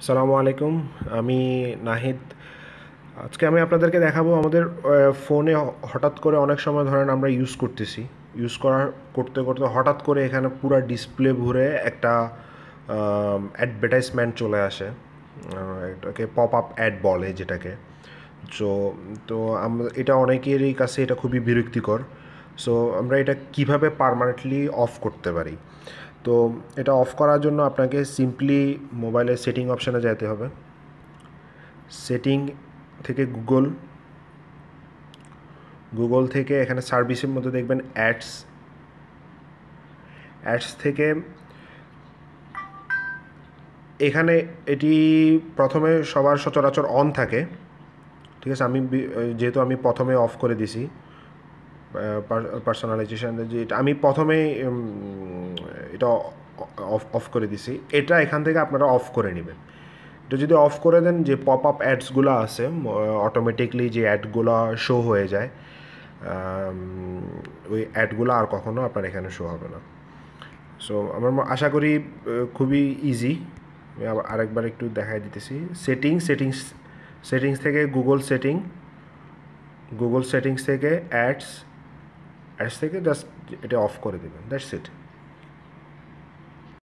আসসালামু আলাইকুম, আমি নাহিদ। আজকে আমি আপনাদেরকে দেখাবো আমাদের ফোনে হঠাৎ করে অনেক সময় ধরেন আমরা ইউজ করতে হঠাৎ করে এখানে পুরো ডিসপ্লে ভরে একটা অ্যাডভার্টাইজমেন্ট চলে আসে, এটাকে পপ আপ অ্যাড বলে যেটাকে। তো আমরা এটা অনেকেরই কাছে এটা খুবই বিরক্তিকর। সো আমরা এটা কিভাবে পার্মানেন্টলি অফ করতে পারি? তো এটা অফ করার জন্য আপনাকে সিম্পলি মোবাইলের সেটিং অপশানে যেতে হবে। সেটিং থেকে গুগল থেকে এখানে সার্ভিসের মধ্যে দেখবেন অ্যাডস থেকে এখানে এটি প্রথমে সবার সচরাচর অন থাকে, ঠিক আছে। যেহেতু আমি প্রথমে অফ করে দিছি পার্সোনালাইজেশন, যেটা আমি প্রথমে এটা অফ করে দিছি, এটা এখান থেকে আপনারা অফ করে নেবেন। এটা যদি অফ করে দেন, যে পপ আপ অ্যাডসগুলো আছে অটোমেটিকলি যে অ্যাডগুলো শো হয়ে যায়, ওই অ্যাডগুলো আর কখনো আপনার এখানে শো হবে না। সো আমার আশা করি খুবই ইজি। আরেকবার একটু দেখাই দিতেছি। সেটিংস থেকে গুগল সেটিংস থেকে অ্যাডস থেকে জাস্ট এটা অফ করে দেবেন, দ্যাটস ইট।